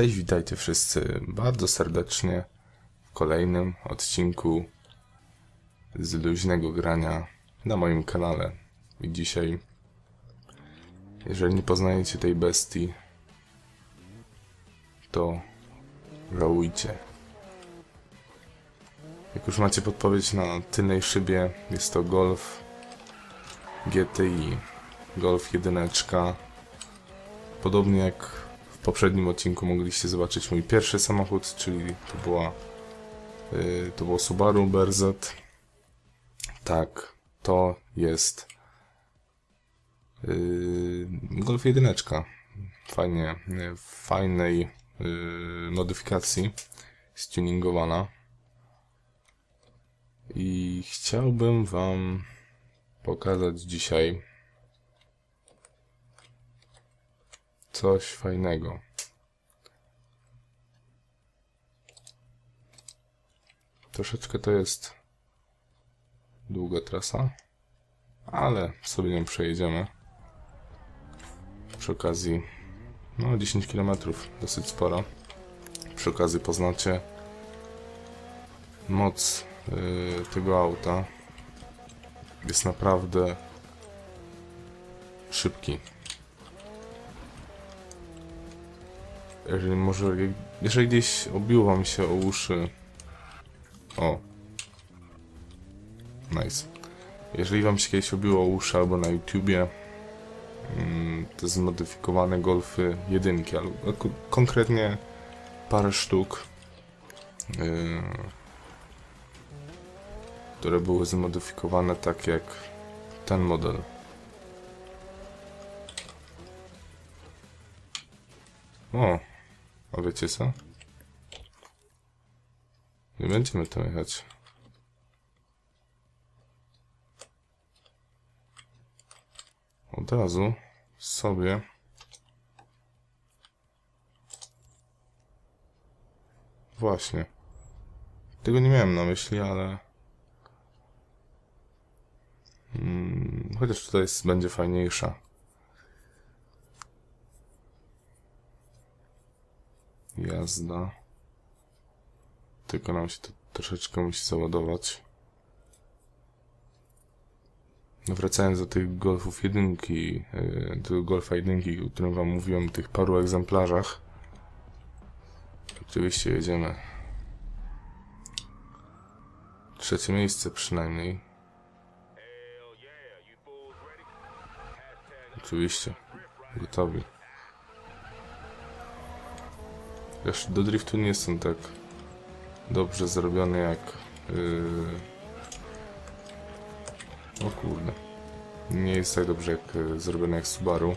Cześć, witajcie wszyscy bardzo serdecznie w kolejnym odcinku z luźnego grania na moim kanale. I dzisiaj, jeżeli nie poznajecie tej bestii, to żałujcie. Jak już macie podpowiedź na tylnej szybie, jest to Golf GTI. Golf 1. Podobnie jak w poprzednim odcinku mogliście zobaczyć mój pierwszy samochód, czyli to było Subaru BRZ. Tak, to jest Golf 1. Fajnie, fajnej modyfikacji, stuningowana. I chciałbym wam pokazać dzisiaj coś fajnego. Troszeczkę to jest długa trasa, ale sobie nią przejedziemy. Przy okazji, no 10 km, dosyć sporo. Przy okazji poznacie moc tego auta. Jest naprawdę szybki. Jeżeli gdzieś obiło wam się o uszy... O! Nice. Jeżeli wam się kiedyś obiło o uszy albo na YouTubie te zmodyfikowane Golfy 1, albo konkretnie parę sztuk, które były zmodyfikowane tak jak ten model. O! A wiecie co? Nie będziemy tam jechać. Od razu sobie właśnie. Tego nie miałem na myśli, ale chociaż tutaj będzie fajniejsza. Jazda. Tylko nam się to troszeczkę musi załadować. No wracając do tych Golfów 1, do Golfa 1, o którym wam mówiłem, o tych paru egzemplarzach. Oczywiście jedziemy. Trzecie miejsce przynajmniej. Oczywiście. Gotowi. Jeszcze do driftu nie są tak dobrze zrobione jak... O kurde. Nie jest tak dobrze jak zrobione jak Subaru.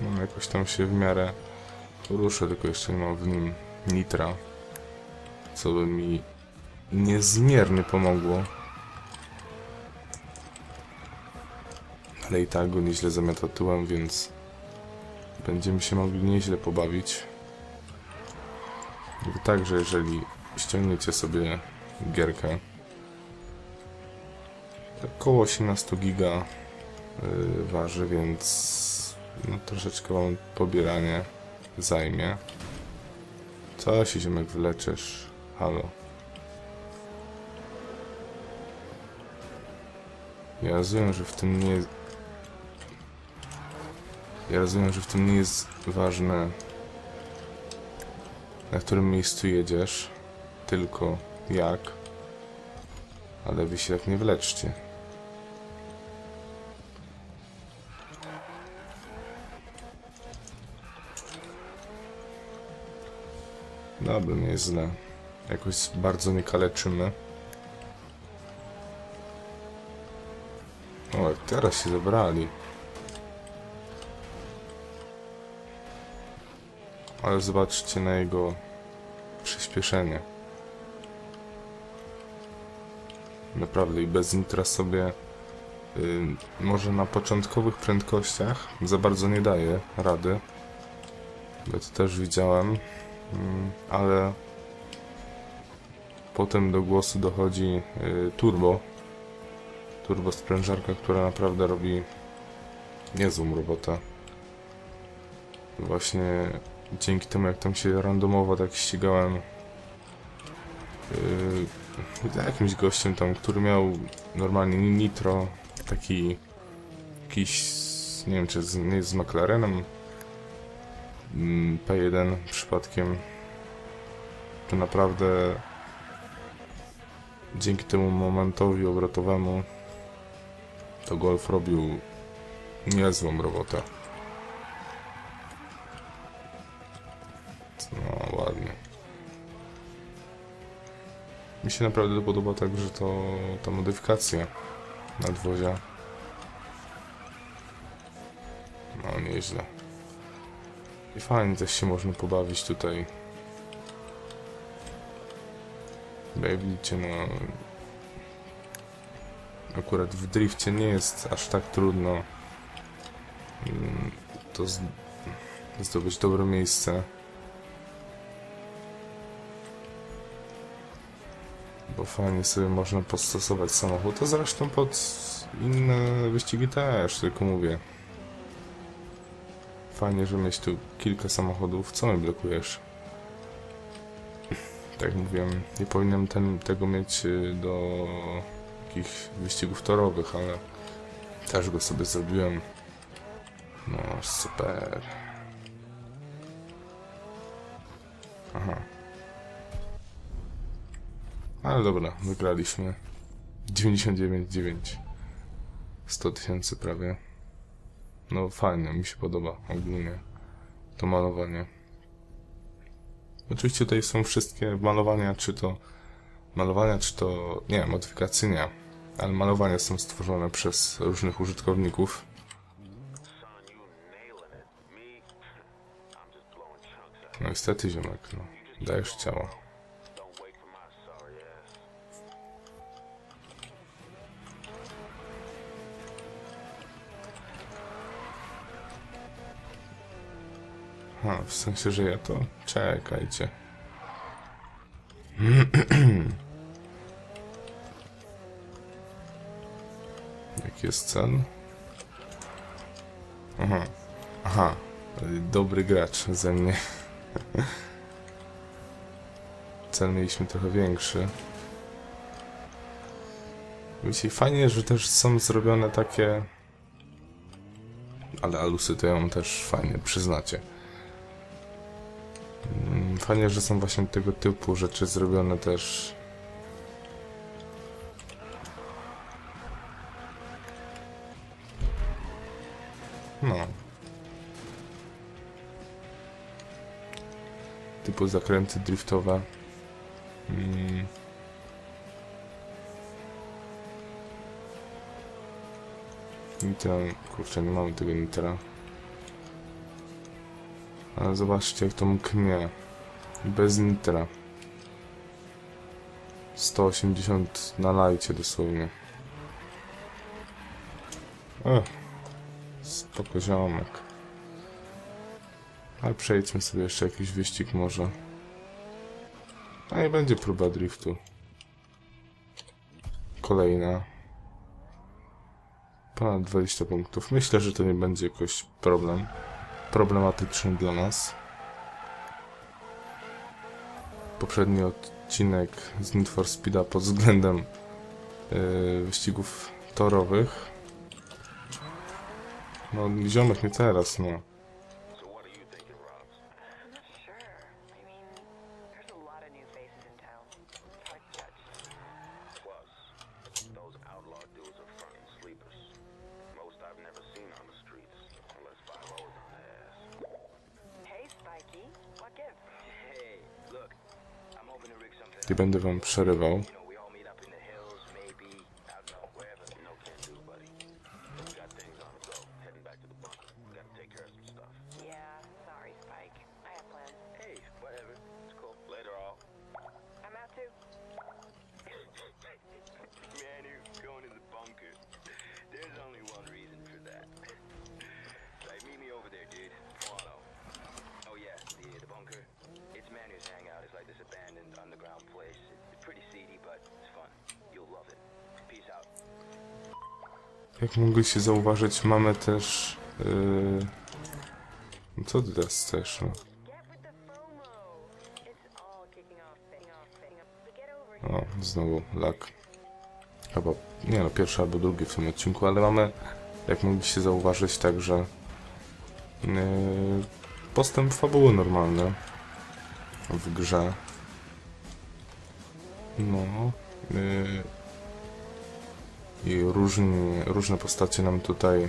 No jakoś tam się w miarę poruszę, tylko jeszcze nie mam w nim nitra. Co by mi niezmiernie pomogło. Ale i tak go nieźle zamiata tyłem, więc będziemy się mogli nieźle pobawić. Także jeżeli ściągniecie sobie gierkę, około 18 giga waży, więc no, troszeczkę wam pobieranie zajmie. Co się ziomek wyleczysz? Halo. Ja rozumiem, że w tym nie jest... ważne, na którym miejscu jedziesz, tylko jak, ale wy się tak nie wleczcie. Dobra, nie jest źle. Jakoś bardzo nie kaleczymy. O, teraz się zabrali. Ale zobaczcie na jego przyspieszenie. Naprawdę i bez nitra sobie może na początkowych prędkościach za bardzo nie daje rady. Ja to też widziałem, ale potem do głosu dochodzi turbo, turbosprężarka, która naprawdę robi niezłą robotę. Właśnie dzięki temu, jak tam się randomowo tak ścigałem za jakimś gościem tam, który miał normalnie nitro, taki jakiś, nie wiem czy nie jest z McLarenem P1 przypadkiem, to naprawdę dzięki temu momentowi obrotowemu to Golf robił niezłą robotę. No ładnie. Mi się naprawdę podoba także to, ta modyfikacja nadwozia. No nieźle. I fajnie też się można pobawić tutaj. Jak widzicie, no akurat w drifcie nie jest aż tak trudno to zdobyć dobre miejsce, bo fajnie sobie można podstosować samochód, to zresztą pod inne wyścigi też, tylko mówię, fajnie, że mieć tu kilka samochodów. Co mi blokujesz? Tak mówiłem, nie powinienem tego mieć do jakichś wyścigów torowych, ale też go sobie zrobiłem. No super. Aha. Ale dobra, wygraliśmy. 99,9. 100 tysięcy prawie. No fajnie, mi się podoba ogólnie to malowanie. Oczywiście tutaj są wszystkie malowania, czy to nie, modyfikacyjne, ale malowania są stworzone przez różnych użytkowników. No niestety ziomek, no, dajesz ciało. A, w sensie, że ja to... Czekajcie. Jaki jest cel? Aha. Aha. Dobry gracz ze mnie. Cel mieliśmy trochę większy. Wiecie, fajnie, że też są zrobione takie... Ale alusy to ją też fajnie, przyznacie. Fajnie, że są właśnie tego typu rzeczy zrobione też. No. Typu zakręty driftowe. Nitra, kurczę, nie mamy tego nitra. Ale zobaczcie, jak to mknie. Bez nitra. 180 na lajcie dosłownie. Spoko ziomek. Ale przejdźmy sobie jeszcze jakiś wyścig może. A i będzie próba driftu. Kolejna. Ponad 20 punktów. Myślę, że to nie będzie jakoś problematyczny dla nas. Poprzedni odcinek z Need for Speed'a pod względem wyścigów torowych. No, ziomek nie teraz, no. Nie będę wam przerywał. Jak mogliście zauważyć, mamy też... Co ty teraz chcesz? No, znowu lag. Chyba, nie no, pierwszy albo drugi w tym odcinku, ale mamy, jak mogliście zauważyć, także postęp fabuły normalny w grze. No i różne postacie nam tutaj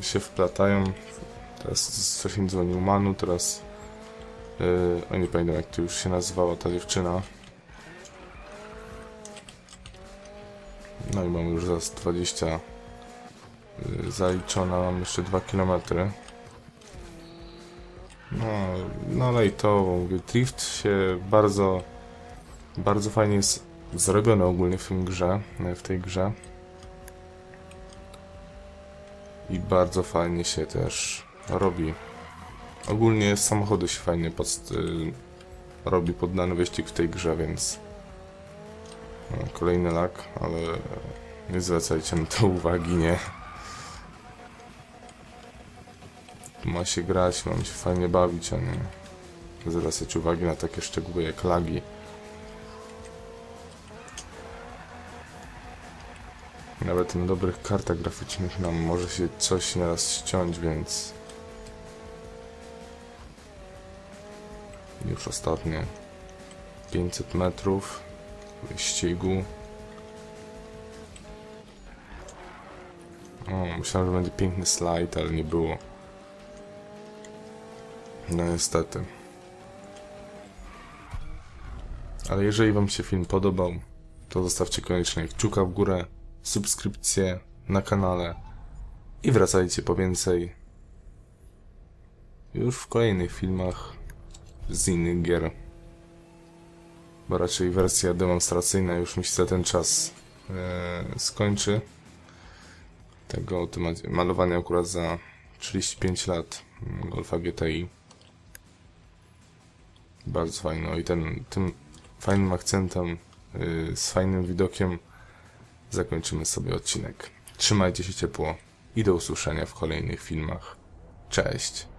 się wplatają. Teraz coś im dzwonił Manu, teraz o, nie pamiętam jak to już się nazywała ta dziewczyna. No i mamy już zaraz 20 zaliczona, mam jeszcze 2 km. No ale i to, mówię, drift się bardzo fajnie jest zrobione ogólnie w tym grze, w tej grze. I bardzo fajnie się też robi. Ogólnie samochody się fajnie robi pod dany wyścig w tej grze, więc... Kolejny lag, ale nie zwracajcie na to uwagi, nie? Tu ma się grać, mam się fajnie bawić, a nie zwracać uwagi na takie szczegóły jak lagi. Nawet na dobrych kartach graficznych nam może się coś nieraz ściąć, więc... Już ostatnie 500 metrów wyścigu. O, myślałem, że będzie piękny slajd, ale nie było. No niestety. Ale jeżeli wam się film podobał, to zostawcie koniecznie kciuka w górę, subskrypcję na kanale i wracajcie po więcej już w kolejnych filmach z innych gier, bo raczej wersja demonstracyjna już mi się za ten czas skończy. Tego malowania akurat za 35 lat Golfa GTI. Bardzo fajno i tym fajnym akcentem, z fajnym widokiem zakończymy sobie odcinek. Trzymajcie się ciepło i do usłyszenia w kolejnych filmach. Cześć!